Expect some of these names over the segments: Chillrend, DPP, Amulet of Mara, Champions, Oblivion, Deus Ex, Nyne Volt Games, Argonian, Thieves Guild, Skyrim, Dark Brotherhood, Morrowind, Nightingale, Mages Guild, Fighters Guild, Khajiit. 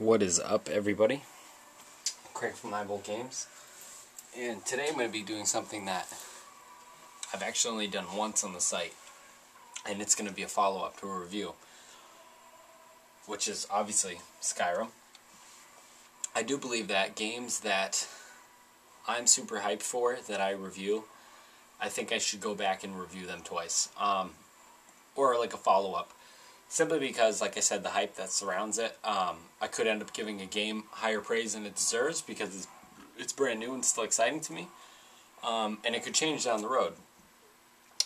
What is up, everybody? Craig from Nyne Volt Games, and today I'm going to be doing something that I've actually only done once on the site, and it's going to be a follow-up to a review, which is obviously Skyrim. I do believe that games that I'm super hyped for that I review, I think I should go back and review them twice, or like a follow-up. Simply because, like I said, the hype that surrounds it, I could end up giving a game higher praise than it deserves because it's brand new and still exciting to me, and it could change down the road.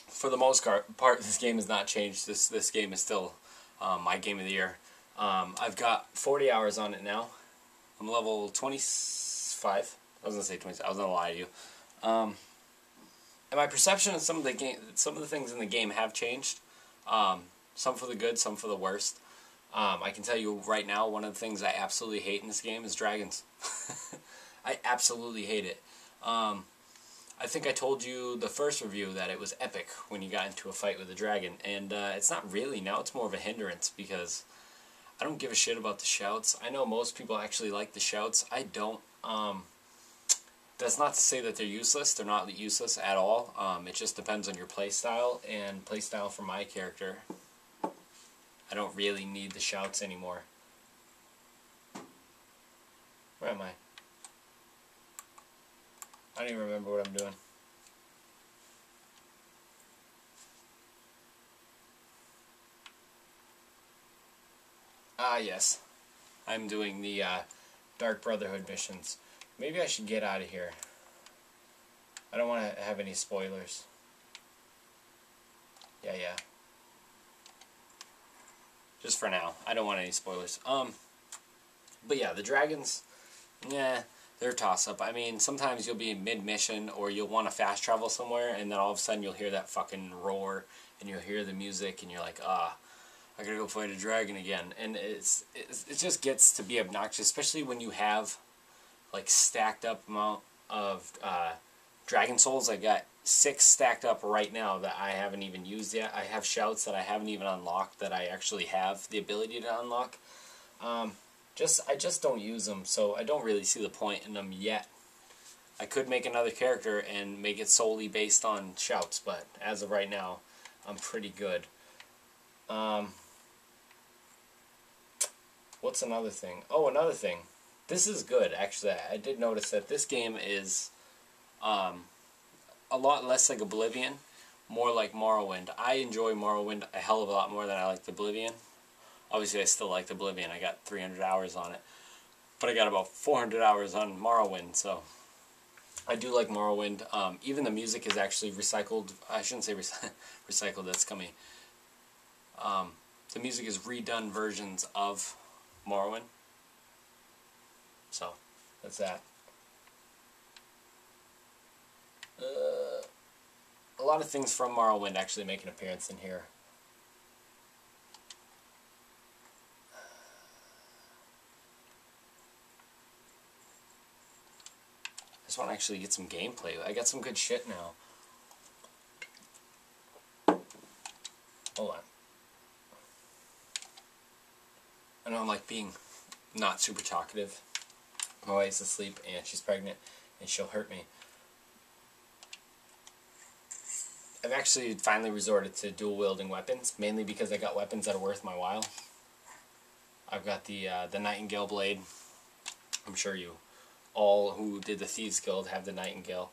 For the most part, this game has not changed. This game is still my game of the year. I've got 40 hours on it now. I'm level 25. I was gonna say 20. I was gonna lie to you. And my perception of some of the things in the game have changed. Some for the good, some for the worst. I can tell you right now, one of the things I absolutely hate in this game is dragons. I absolutely hate it. I think I told you the first review that it was epic when you got into a fight with a dragon. And it's not really. Now it's more of a hindrance because I don't give a shit about the shouts. I know most people actually like the shouts. I don't. That's not to say that they're useless. They're not useless at all. It just depends on your playstyle. And playstyle for my character, I don't really need the shouts anymore. Where am I? I don't even remember what I'm doing. Ah, yes. I'm doing the Dark Brotherhood missions. Maybe I should get out of here. I don't want to have any spoilers. Yeah. Just for now. I don't want any spoilers. But yeah, the dragons, yeah, they're a toss-up. I mean, sometimes you'll be in mid-mission or you'll want to fast travel somewhere and then all of a sudden you'll hear that fucking roar and you'll hear the music and you're like, I gotta go fight a dragon again. And it just gets to be obnoxious, especially when you have, like, stacked up amount of dragon souls. I got 6 stacked up right now that I haven't even used yet. I have shouts that I haven't even unlocked that I actually have the ability to unlock. I just don't use them, so I don't really see the point in them yet. I could make another character and make it solely based on shouts, but as of right now, I'm pretty good. What's another thing? Oh, another thing. This is good, actually. I did notice that this game is a lot less like Oblivion, more like Morrowind. I enjoy Morrowind a hell of a lot more than I liked Oblivion. Obviously, I still liked Oblivion. I got 300 hours on it. But I got about 400 hours on Morrowind, so I do like Morrowind. Even the music is actually recycled. I shouldn't say recycled, that's coming. The music is redone versions of Morrowind. So, that's that. A lot of things from Morrowind actually make an appearance in here. I just want to actually get some gameplay. I got some good shit now. Hold on. I know I'm like being not super talkative. My wife's asleep and she's pregnant and she'll hurt me. I've actually finally resorted to dual-wielding weapons, mainly because I got weapons that are worth my while. I've got the Nightingale blade. I'm sure you all who did the Thieves Guild have the Nightingale.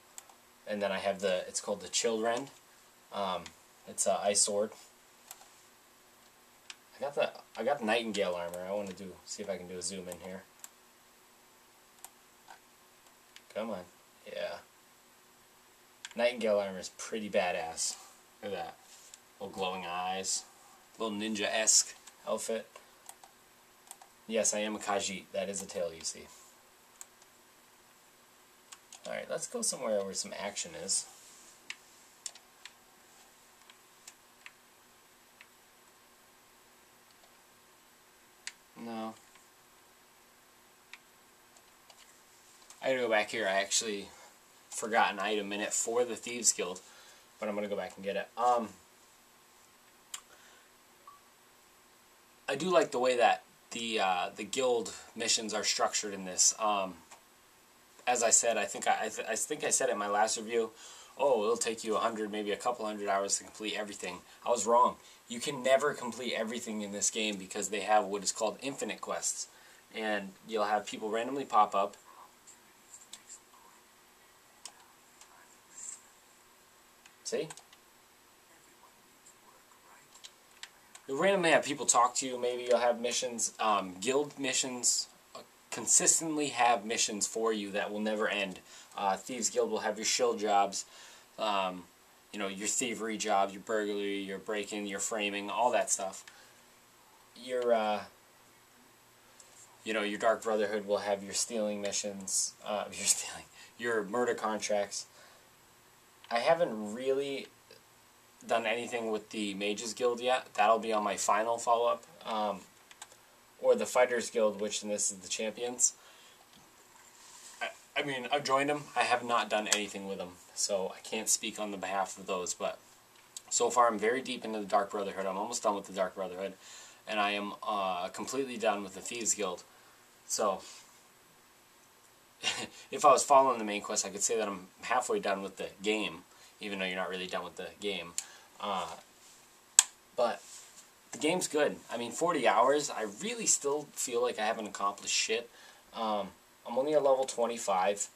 And then I have it's called the Chillrend. It's an ice sword. I got the Nightingale armor. I want to see if I can do a zoom in here. Come on. Yeah. Nightingale armor is pretty badass. Look at that. Little glowing eyes. Little ninja-esque outfit. Yes, I am a Khajiit. That is a tail you see. Alright, let's go somewhere where some action is. No. I gotta go back here. I actually forgot an item in it for the Thieves Guild, but I'm going to go back and get it. I do like the way that the guild missions are structured in this. As I said, I think I said in my last review, oh, it'll take you 100, maybe a couple hundred hours to complete everything. I was wrong. You can never complete everything in this game because they have what is called infinite quests. And you'll have people randomly pop up. See? You'll randomly have people talk to you. Maybe you'll have missions, guild missions, consistently have missions for you that will never end. Thieves Guild will have your shill jobs, you know, your thievery jobs, your burglary, your break-in, your framing, all that stuff. Your, you know, your Dark Brotherhood will have your stealing missions, your murder contracts. I haven't really done anything with the Mages Guild yet. That'll be on my final follow-up. Or the Fighters Guild, which in this is the Champions. I mean, I've joined them. I have not done anything with them, so I can't speak on the behalf of those, but so far I'm very deep into the Dark Brotherhood. I'm almost done with the Dark Brotherhood, and I am completely done with the Thieves Guild. So, if I was following the main quest, I could say that I'm halfway done with the game, even though you're not really done with the game. But the game's good. I mean, 40 hours, I really still feel like I haven't accomplished shit. I'm only at level 25,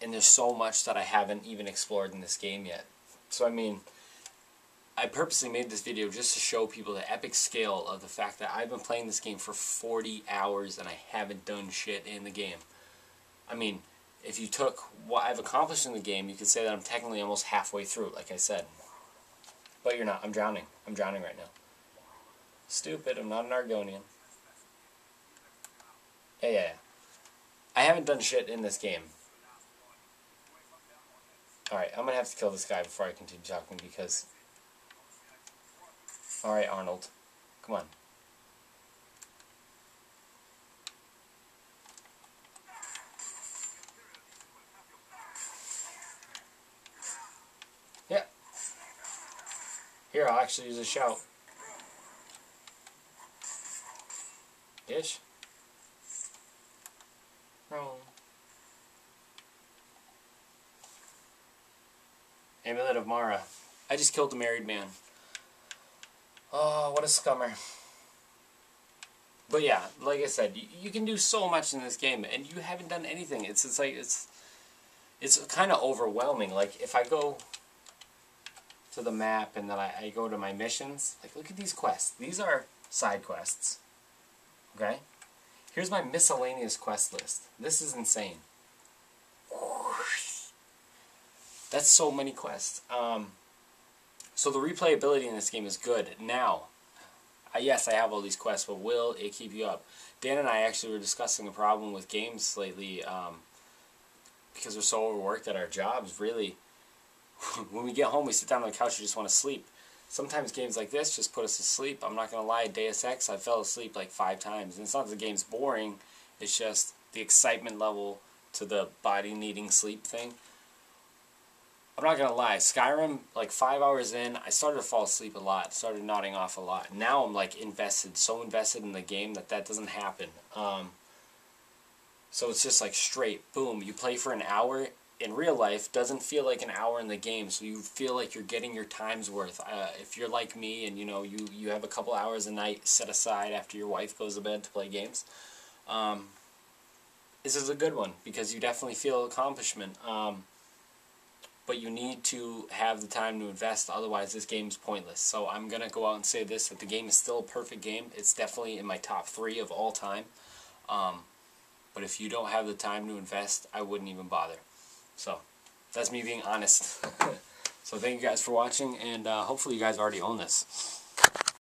and there's so much that I haven't even explored in this game yet. So, I mean, I purposely made this video just to show people the epic scale of the fact that I've been playing this game for 40 hours and I haven't done shit in the game. I mean, if you took what I've accomplished in the game, you could say that I'm technically almost halfway through, like I said. But you're not. I'm drowning. I'm drowning right now. Stupid. I'm not an Argonian. Yeah. I haven't done shit in this game. Alright, I'm gonna have to kill this guy before I continue talking because... Alright, Arnold. Come on. Yeah. Here, I'll actually use a shout. Ish. Roll. Amulet of Mara. I just killed a married man. Oh, what a scummer. But yeah, like I said, you can do so much in this game, and you haven't done anything. It's like, it's kind of overwhelming. Like, if I go to the map and then I go to my missions, like, look at these quests. These are side quests. Okay? Here's my miscellaneous quest list. This is insane. That's so many quests. So the replayability in this game is good. Now, yes, I have all these quests, but will it keep you up? Dan and I actually were discussing a problem with games lately because we're so overworked at our jobs, really. When we get home, we sit down on the couch and just want to sleep. Sometimes games like this just put us to sleep. I'm not going to lie, Deus Ex, I fell asleep like 5 times. And it's not that the game's boring, it's just the excitement level to the body needing sleep thing. I'm not going to lie, Skyrim, like 5 hours in, I started to fall asleep a lot, started nodding off a lot. Now I'm like invested, so invested in the game that doesn't happen. So it's just like straight, boom, you play for an hour. In real life, doesn't feel like an hour in the game, so you feel like you're getting your time's worth. If you're like me and, you know, you have a couple hours a night set aside after your wife goes to bed to play games, this is a good one because you definitely feel accomplishment. But you need to have the time to invest, otherwise this game's pointless. So I'm going to go out and say this, that the game is still a perfect game. It's definitely in my top 3 of all time. But if you don't have the time to invest, I wouldn't even bother. So, that's me being honest. So, thank you guys for watching, and hopefully you guys already own this.